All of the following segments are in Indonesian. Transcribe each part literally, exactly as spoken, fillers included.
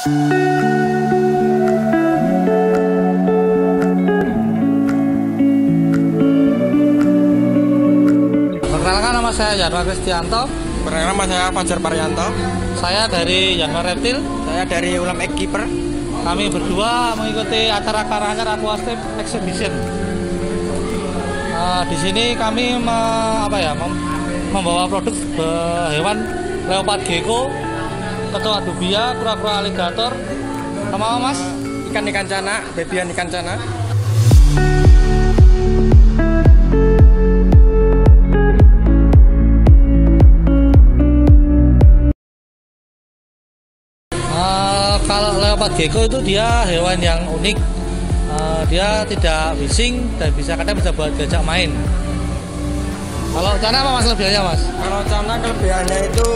Perkenalkan, nama saya Yanwar Kristianto. Perkenalkan, nama saya Fajar Parianto. Saya dari Yanwar Reptile. Saya dari Ulam Egg Keeper. Kami berdua mengikuti acara Karangan Aquascape Exhibition. Uh, di sini kami me, apa ya, mem, membawa produk uh, hewan leopard gecko, kecoa dubia, kura-kura aligator, sama mas ikan-ikan cana, babyan ikan cana. Uh, kalau leopard gecko itu dia hewan yang unik, uh, dia tidak bising dan bisa kadang bisa buat diajak main. Kalau cana apa mas kelebihannya mas? Kalau cana kelebihannya itu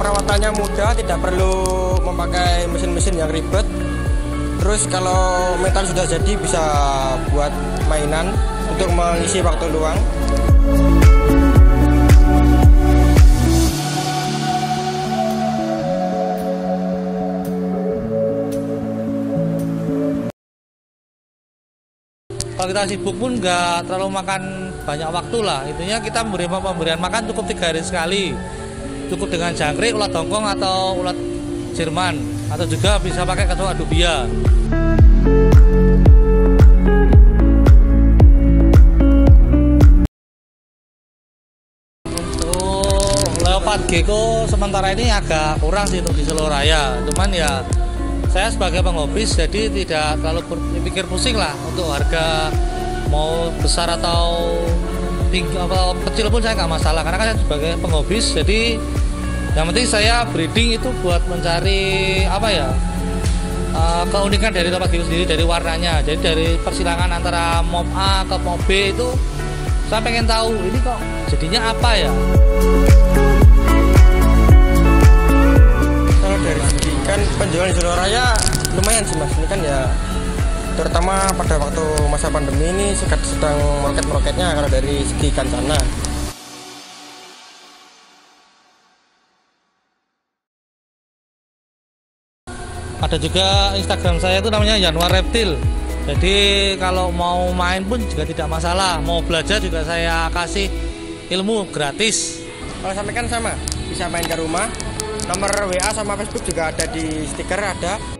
perawatannya mudah, tidak perlu memakai mesin-mesin yang ribet. Terus kalau metal sudah jadi bisa buat mainan untuk mengisi waktu luang. Kalau kita sibuk pun nggak terlalu makan banyak waktu lah, intinya kita memberi pemberian makan cukup tiga hari sekali, cukup dengan jangkrik, ulat Hongkong atau ulat Jerman, atau juga bisa pakai kecoa dubia. Untuk leopard gecko sementara ini agak kurang sih untuk di seluruh raya, cuman ya saya sebagai penghobis jadi tidak terlalu berpikir pusing lah untuk harga. Mau besar atau tinggal, atau kecil pun saya nggak masalah, karena kan saya sebagai penghobis, jadi yang penting saya breeding itu buat mencari apa ya uh, keunikan dari leopard gecko sendiri, dari warnanya. Jadi dari persilangan antara mob A ke mob B itu saya pengen tahu ini kok jadinya apa ya. Kalau dari segi kan penjualan di seluruh raya lumayan sih mas, ini kan ya terutama pada waktu masa pandemi ini sedang meroket-meroketnya kalau dari segi ikan cana. Ada juga Instagram saya itu namanya Yanwar Reptile. Jadi kalau mau main pun juga tidak masalah, mau belajar juga saya kasih ilmu gratis. Kalau sampaikan sama, bisa main ke rumah. Nomor W A sama Facebook juga ada di stiker ada.